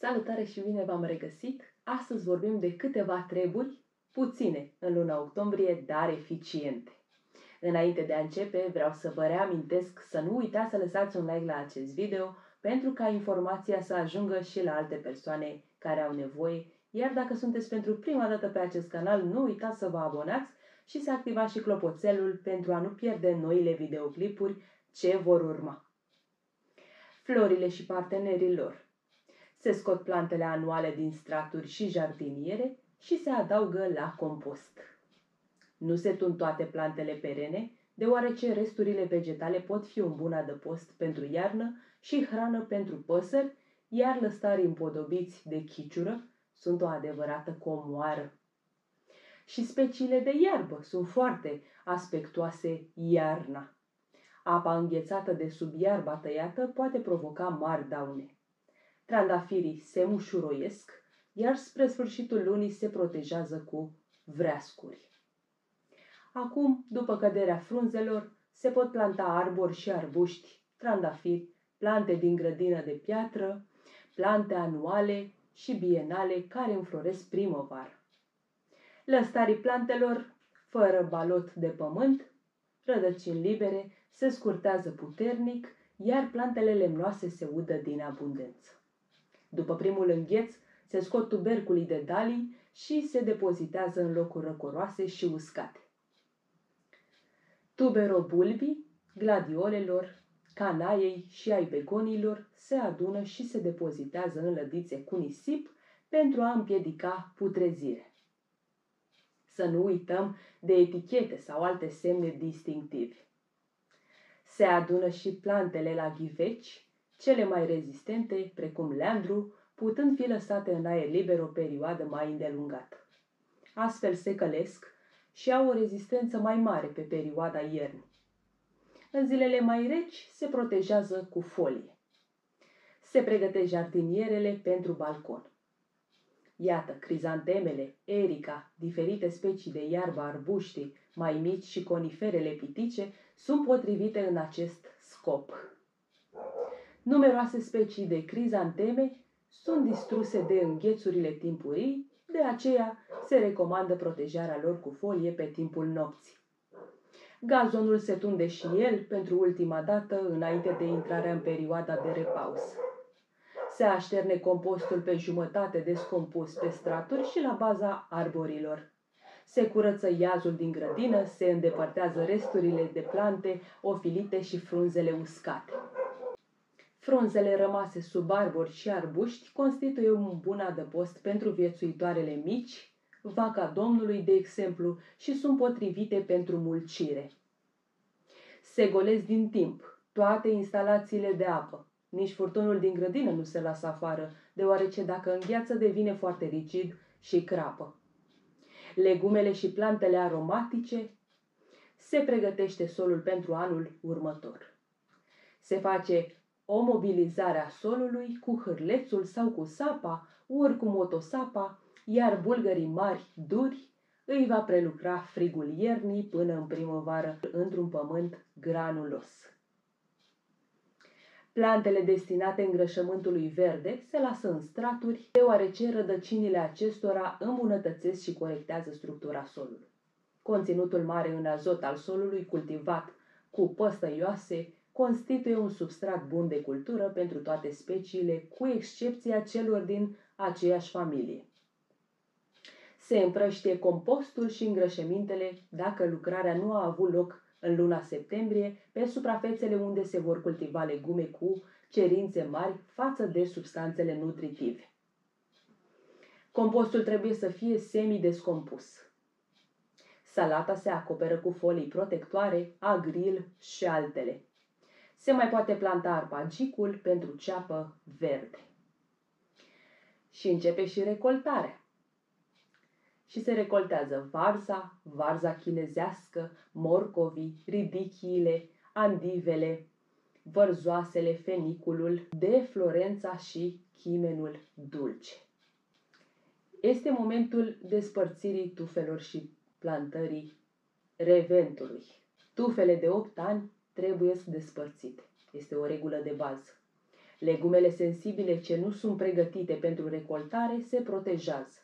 Salutare și bine v-am regăsit! Astăzi vorbim de câteva treburi, puține în luna octombrie, dar eficiente. Înainte de a începe, vreau să vă reamintesc să nu uitați să lăsați un like la acest video, pentru ca informația să ajungă și la alte persoane care au nevoie, iar dacă sunteți pentru prima dată pe acest canal, nu uitați să vă abonați și să activați și clopoțelul pentru a nu pierde noile videoclipuri ce vor urma. Florile și partenerii lor. Se scot plantele anuale din straturi și jardiniere și se adaugă la compost. Nu se tun toate plantele perene, deoarece resturile vegetale pot fi un bun adăpost pentru iarnă și hrană pentru păsări, iar lăstarii împodobiți de chiciură sunt o adevărată comoară. Și speciile de iarbă sunt foarte aspectoase iarna. Apa înghețată de sub iarba tăiată poate provoca mari daune. Trandafirii se mușuroiesc, iar spre sfârșitul lunii se protejează cu vreascuri. Acum, după căderea frunzelor, se pot planta arbori și arbuști, trandafiri, plante din grădină de piatră, plante anuale și bienale care înfloresc primăvară. Lăstarii plantelor, fără balot de pământ, rădăcini libere, se scurtează puternic, iar plantele lemnoase se udă din abundență. După primul îngheț, se scot tuberculii de dalii și se depozitează în locuri răcoroase și uscate. Tuberobulbii, gladiolelor, canaiei și ai begonilor se adună și se depozitează în lădițe cu nisip pentru a împiedica putrezire. Să nu uităm de etichete sau alte semne distinctive. Se adună și plantele la ghiveci, cele mai rezistente, precum leandru, putând fi lăsate în aer liber o perioadă mai îndelungată. Astfel se călesc și au o rezistență mai mare pe perioada iernii. În zilele mai reci se protejează cu folie. Se pregătesc jardinierele pentru balcon. Iată, crizantemele, erica, diferite specii de iarbă, arbuștii mai mici și coniferele pitice sunt potrivite în acest scop. Numeroase specii de crizanteme sunt distruse de înghețurile timpurii, de aceea se recomandă protejarea lor cu folie pe timpul nopții. Gazonul se tunde și el pentru ultima dată înainte de intrarea în perioada de repaus. Se așterne compostul pe jumătate descompus pe straturi și la baza arborilor. Se curăță iazul din grădină, se îndepărtează resturile de plante ofilite și frunzele uscate. Frunzele rămase sub arbori și arbuști constituie un bun adăpost pentru viețuitoarele mici, vaca Domnului, de exemplu, și sunt potrivite pentru mulcire. Se golesc din timp toate instalațiile de apă. Nici furtunul din grădină nu se lasă afară, deoarece dacă îngheață devine foarte rigid și crapă. Legumele și plantele aromatice, se pregătește solul pentru anul următor. Se face o mobilizare a solului cu hârlețul sau cu sapa, ori cu motosapa, iar bulgării mari, duri, îi va prelucra frigul iernii până în primăvară într-un pământ granulos. Plantele destinate îngrășământului verde se lasă în straturi, deoarece rădăcinile acestora îmbunătățesc și corectează structura solului. Conținutul mare în azot al solului cultivat cu păstăioase constituie un substrat bun de cultură pentru toate speciile, cu excepția celor din aceeași familie. Se împrăștie compostul și îngrășămintele dacă lucrarea nu a avut loc în luna septembrie pe suprafețele unde se vor cultiva legume cu cerințe mari față de substanțele nutritive. Compostul trebuie să fie semidescompus. Salata se acoperă cu folii protectoare, agril și altele. Se mai poate planta arpagicul pentru ceapă verde. Și începe și recoltarea. Și se recoltează varza, varza chinezească, morcovii, ridichiile, andivele, vărzoasele, feniculul de Florența și chimenul dulce. Este momentul despărțirii tufelor și plantării reventului. Tufele de 8 ani trebuie despărțite. Este o regulă de bază. Legumele sensibile ce nu sunt pregătite pentru recoltare se protejează,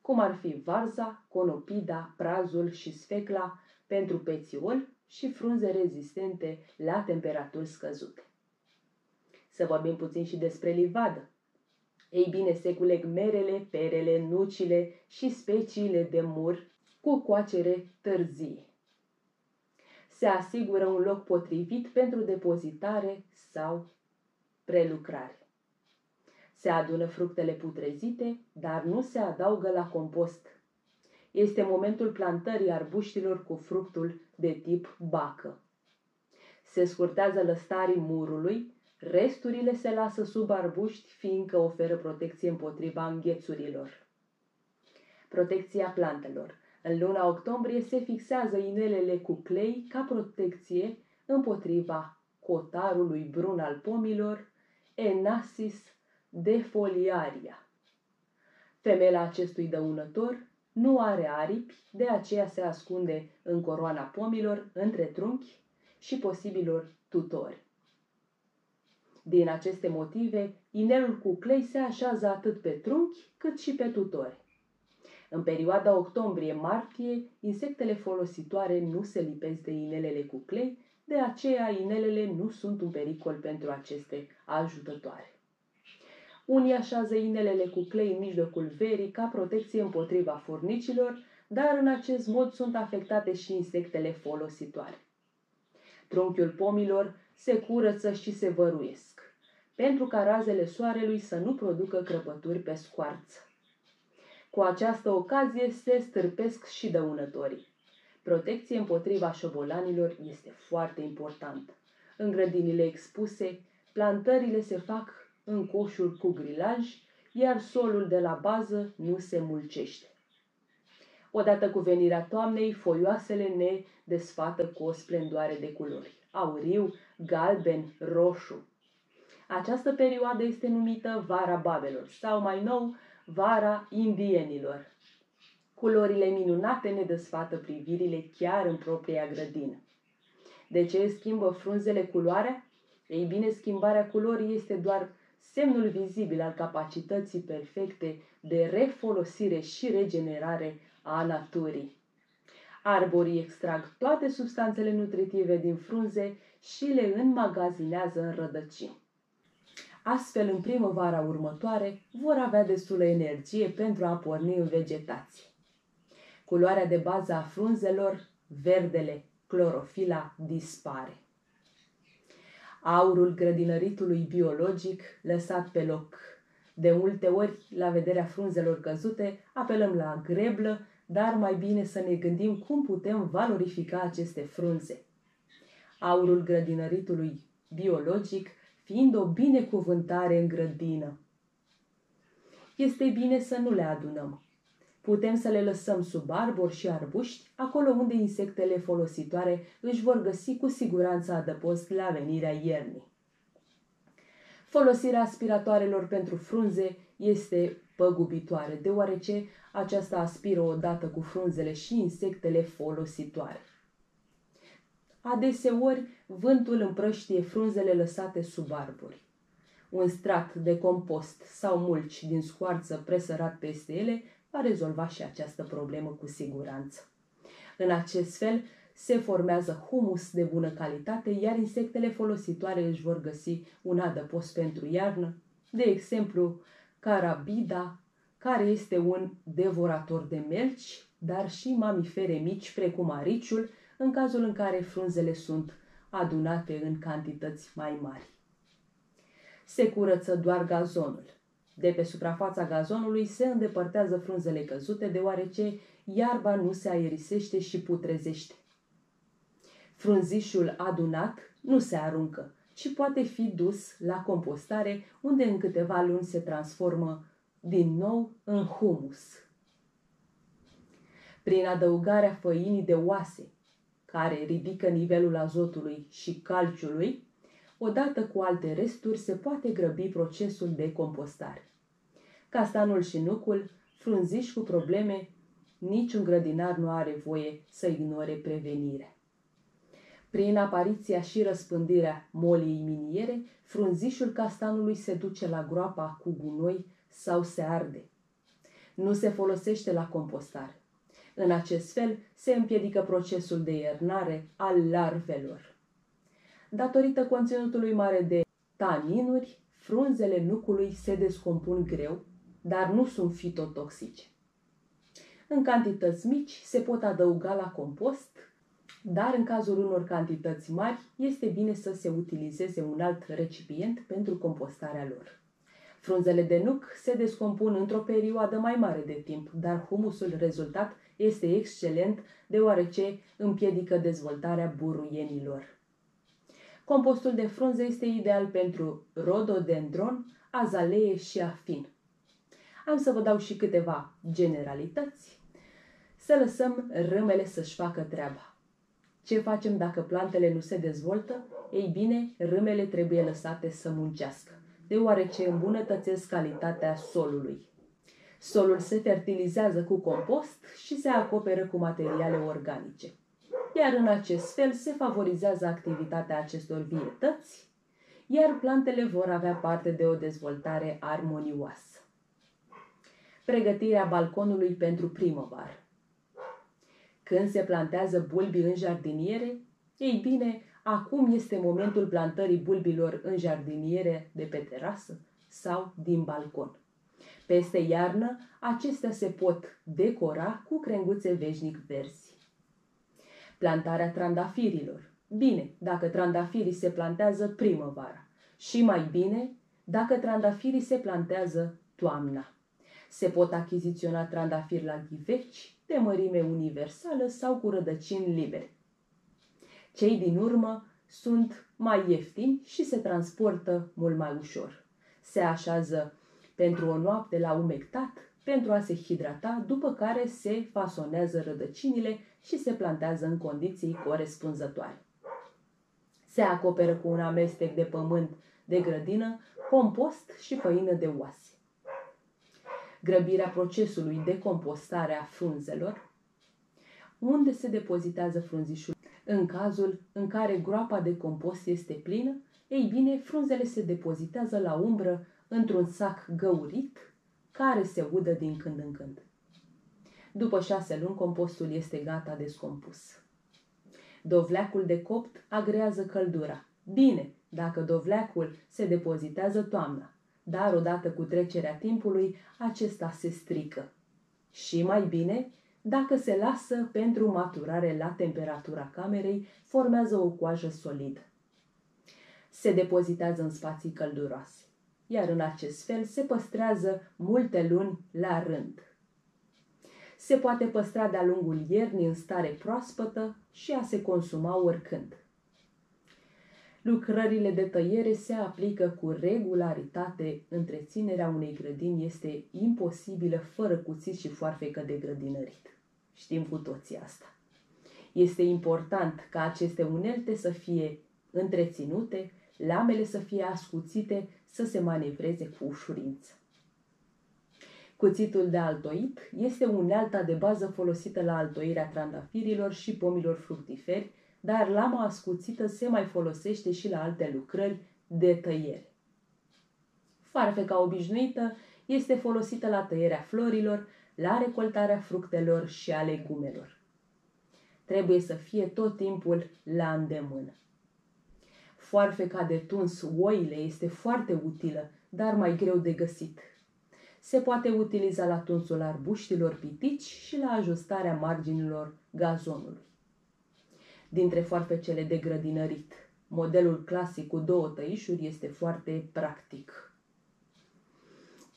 cum ar fi varza, conopida, prazul și sfecla pentru pețioli și frunze rezistente la temperaturi scăzute. Să vorbim puțin și despre livadă. Ei bine, se culeg merele, perele, nucile și speciile de mur cu coacere târzie. Se asigură un loc potrivit pentru depozitare sau prelucrare. Se adună fructele putrezite, dar nu se adaugă la compost. Este momentul plantării arbuștilor cu fructul de tip bacă. Se scurtează lăstarii murului, resturile se lasă sub arbuști, fiindcă oferă protecție împotriva înghețurilor. Protecția plantelor. În luna octombrie se fixează inelele cu clei ca protecție împotriva cotarului brun al pomilor, Enasis defoliaria. Femela acestui dăunător nu are aripi, de aceea se ascunde în coroana pomilor, între trunchi și posibilor tutori. Din aceste motive, inelul cu clei se așează atât pe trunchi cât și pe tutori. În perioada octombrie-martie, insectele folositoare nu se lipesc de inelele cu clei, de aceea inelele nu sunt un pericol pentru aceste ajutătoare. Unii așează inelele cu clei în mijlocul verii ca protecție împotriva furnicilor, dar în acest mod sunt afectate și insectele folositoare. Trunchiul pomilor se curăță și se văruiesc, pentru ca razele soarelui să nu producă crăpături pe scoarță. Cu această ocazie se stârpesc și dăunătorii. Protecție împotriva șobolanilor este foarte importantă. În grădinile expuse, plantările se fac în coșuri cu grilaj, iar solul de la bază nu se mulcește. Odată cu venirea toamnei, foioasele ne desfată cu o splendoare de culori: auriu, galben, roșu. Această perioadă este numită vara babelor sau, mai nou, vara indienilor. Culorile minunate ne desfată privirile chiar în propria grădină. De ce schimbă frunzele culoarea? Ei bine, schimbarea culorii este doar semnul vizibil al capacității perfecte de refolosire și regenerare a naturii. Arborii extrag toate substanțele nutritive din frunze și le înmagazinează în rădăcini. Astfel, în primăvara următoare, vor avea destulă energie pentru a porni în vegetație. Culoarea de bază a frunzelor, verdele, clorofila, dispare. Aurul grădinăritului biologic lăsat pe loc. De multe ori, la vederea frunzelor căzute, apelăm la greblă, dar mai bine să ne gândim cum putem valorifica aceste frunze. Aurul grădinăritului biologic fiind o binecuvântare în grădină. Este bine să nu le adunăm. Putem să le lăsăm sub arbori și arbuști, acolo unde insectele folositoare își vor găsi cu siguranță adăpost la venirea iernii. Folosirea aspiratoarelor pentru frunze este păgubitoare, deoarece aceasta aspiră odată cu frunzele și insectele folositoare. Adeseori, vântul împrăștie frunzele lăsate sub arbori. Un strat de compost sau mulci din scoarță presărat peste ele va rezolva și această problemă cu siguranță. În acest fel, se formează humus de bună calitate, iar insectele folositoare își vor găsi un adăpost pentru iarnă, de exemplu, carabida, care este un devorator de melci, dar și mamifere mici, precum ariciul, în cazul în care frunzele sunt adunate în cantități mai mari. Se curăță doar gazonul. De pe suprafața gazonului se îndepărtează frunzele căzute, deoarece iarba nu se aerisește și putrezește. Frunzișul adunat nu se aruncă, ci poate fi dus la compostare, unde în câteva luni se transformă din nou în humus. Prin adăugarea făinii de oase, care ridică nivelul azotului și calciului, odată cu alte resturi se poate grăbi procesul de compostare. Castanul și nucul, frunziși cu probleme, niciun grădinar nu are voie să ignore prevenirea. Prin apariția și răspândirea molii miniere, frunzișul castanului se duce la groapa cu gunoi sau se arde. Nu se folosește la compostare. În acest fel se împiedică procesul de iernare al larvelor. Datorită conținutului mare de taninuri, frunzele nucului se descompun greu, dar nu sunt fitotoxice. În cantități mici se pot adăuga la compost, dar în cazul unor cantități mari este bine să se utilizeze un alt recipient pentru compostarea lor. Frunzele de nuc se descompun într-o perioadă mai mare de timp, dar humusul rezultat este excelent deoarece împiedică dezvoltarea buruienilor. Compostul de frunze este ideal pentru rododendron, azalee și afin. Am să vă dau și câteva generalități. Să lăsăm râmele să-și facă treaba. Ce facem dacă plantele nu se dezvoltă? Ei bine, râmele trebuie lăsate să muncească, deoarece îmbunătățesc calitatea solului. Solul se fertilizează cu compost și se acoperă cu materiale organice, iar în acest fel se favorizează activitatea acestor vietăți, iar plantele vor avea parte de o dezvoltare armonioasă. Pregătirea balconului pentru primăvară. Când se plantează bulbi în jardiniere, ei bine, acum este momentul plantării bulbilor în jardiniere de pe terasă sau din balcon. Peste iarnă, acestea se pot decora cu crenguțe veșnic verzi. Plantarea trandafirilor. Bine, dacă trandafirii se plantează primăvara. Și mai bine, dacă trandafirii se plantează toamna. Se pot achiziționa trandafiri la ghiveci, de mărime universală sau cu rădăcini libere. Cei din urmă sunt mai ieftini și se transportă mult mai ușor. Se așează pentru o noapte la umectat, pentru a se hidrata, după care se fasonează rădăcinile și se plantează în condiții corespunzătoare. Se acoperă cu un amestec de pământ de grădină, compost și făină de oase. Grăbirea procesului de compostare a frunzelor, unde se depozitează frunzișul. În cazul în care groapa de compost este plină, ei bine, frunzele se depozitează la umbră într-un sac găurit, care se udă din când în când. După 6 luni, compostul este gata descompus. Dovleacul de copt agrează căldura. Bine, dacă dovleacul se depozitează toamna, dar odată cu trecerea timpului, acesta se strică. Și mai bine, dacă se lasă pentru maturare la temperatura camerei, formează o coajă solidă. Se depozitează în spații călduroase, iar în acest fel se păstrează multe luni la rând. Se poate păstra de-a lungul iernii în stare proaspătă și a se consuma oricând. Lucrările de tăiere se aplică cu regularitate. Întreținerea unei grădini este imposibilă fără cuțit și foarfecă de grădinărit. Știm cu toții asta. Este important ca aceste unelte să fie întreținute, lamele să fie ascuțite, să se manevreze cu ușurință. Cuțitul de altoit este unealta de bază folosită la altoirea trandafirilor și pomilor fructiferi, dar lama ascuțită se mai folosește și la alte lucrări de tăiere. Farfeca obișnuită este folosită la tăierea florilor, la recoltarea fructelor și a legumelor. Trebuie să fie tot timpul la îndemână. Foarfeca de tuns oile este foarte utilă, dar mai greu de găsit. Se poate utiliza la tunsul arbuștilor pitici și la ajustarea marginilor gazonului. Dintre foarfecele de grădinărit, modelul clasic cu 2 tăișuri este foarte practic.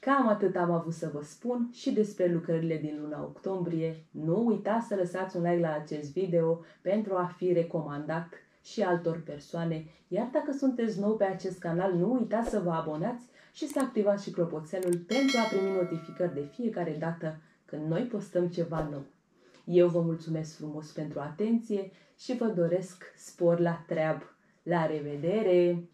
Cam atât am avut să vă spun și despre lucrările din luna octombrie. Nu uitați să lăsați un like la acest video pentru a fi recomandat și altor persoane, iar dacă sunteți nou pe acest canal, nu uitați să vă abonați și să activați și clopoțelul pentru a primi notificări de fiecare dată când noi postăm ceva nou. Eu vă mulțumesc frumos pentru atenție și vă doresc spor la treabă. La revedere!